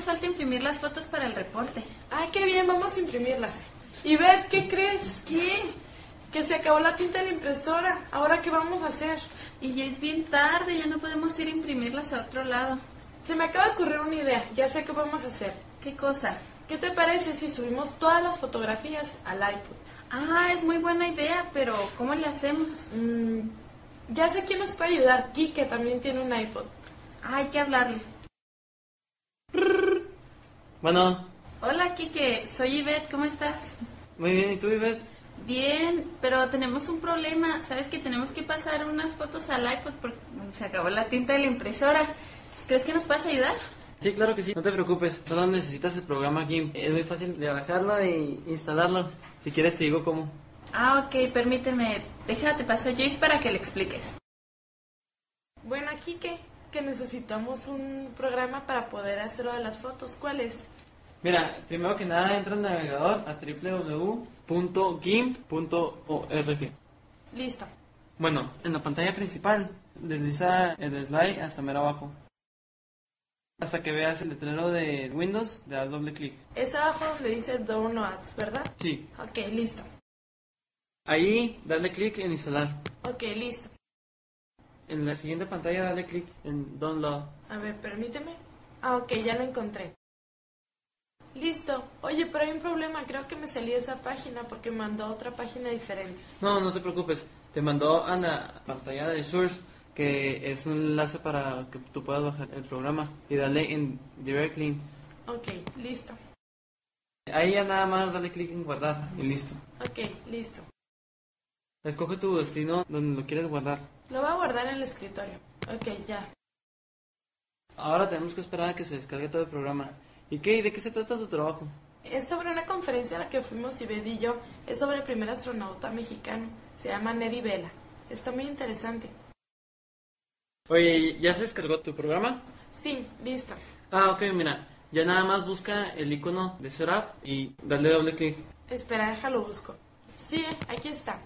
nos falta imprimir las fotos para el reporte. ¡Ay, qué bien! Vamos a imprimirlas. Y Beth, ¿qué crees? ¿Qué? Que se acabó la tinta de la impresora. ¿Ahora qué vamos a hacer? Y ya es bien tarde, ya no podemos ir a imprimirlas a otro lado. Se me acaba de ocurrir una idea, ya sé qué vamos a hacer. ¿Qué cosa? ¿Qué te parece si subimos todas las fotografías al iPod? Ah, es muy buena idea, pero ¿cómo le hacemos? Ya sé quién nos puede ayudar, Kike también tiene un iPod. Ah, hay que hablarle. Bueno. Hola Kike, soy Ivette, ¿cómo estás? Muy bien, ¿y tú, Ivette? Bien, pero tenemos un problema, sabes que tenemos que pasar unas fotos al iPod porque se acabó la tinta de la impresora. ¿Crees que nos puedes ayudar? Sí, claro que sí, no te preocupes, solo necesitas el programa GIMP. Es muy fácil de bajarlo e instalarlo. Si quieres te digo cómo. Ah, ok, permíteme, déjate paso a Joyce para que le expliques. Bueno, aquí que necesitamos un programa para poder hacerlo de las fotos, ¿cuál es? Mira, primero que nada entra al navegador a www.gimp.org. Listo. Bueno, en la pantalla principal, desliza el slide hasta mero abajo. Hasta que veas el letrero de Windows, le das doble clic. Es abajo donde dice Downloads, ¿verdad? Sí. Ok, listo. Ahí, dale clic en instalar. Ok, listo. En la siguiente pantalla, dale clic en Download. A ver, permíteme. Ah, ok, ya lo encontré. Listo. Oye, pero hay un problema, creo que me salí de esa página porque mandó a otra página diferente. No, no te preocupes, te mandó a la pantalla de Source, que es un enlace para que tú puedas bajar el programa y dale en Directly. Ok, listo. Ahí ya nada más dale clic en guardar y listo. Ok, listo. Escoge tu destino donde lo quieres guardar. Lo voy a guardar en el escritorio. Ok, ya. Ahora tenemos que esperar a que se descargue todo el programa. ¿Y qué? ¿De qué se trata tu trabajo? Es sobre una conferencia a la que fuimos Ivette y yo. Es sobre el primer astronauta mexicano. Se llama Neri Vela. Está muy interesante. Oye, ¿ya se descargó tu programa? Sí, listo. Ah, ok, mira, ya nada más busca el icono de Setup y dale doble clic. Espera, déjalo busco. Sí, aquí está.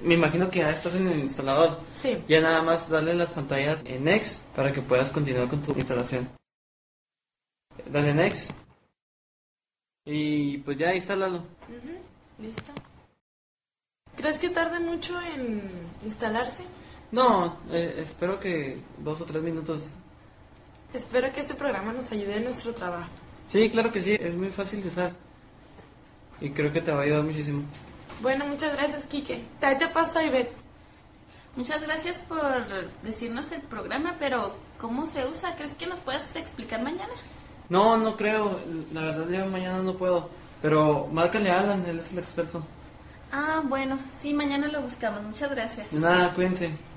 Me imagino que ya estás en el instalador. Sí. Ya nada más dale las pantallas en Next para que puedas continuar con tu instalación. Dale Next. Y pues ya instálalo. Listo. ¿Crees que tarde mucho en instalarse? No, espero que 2 o 3 minutos. Espero que este programa nos ayude en nuestro trabajo. Sí, claro que sí, es muy fácil de usar. Y creo que te va a ayudar muchísimo. Bueno, muchas gracias, Kike. Ahí te paso, Ivette. Muchas gracias por decirnos el programa, pero ¿cómo se usa? ¿Crees que nos puedas explicar mañana? No, no creo, la verdad yo mañana no puedo. Pero márcale a Alan, él es el experto. Ah, bueno, sí, mañana lo buscamos, muchas gracias. De nada, cuídense.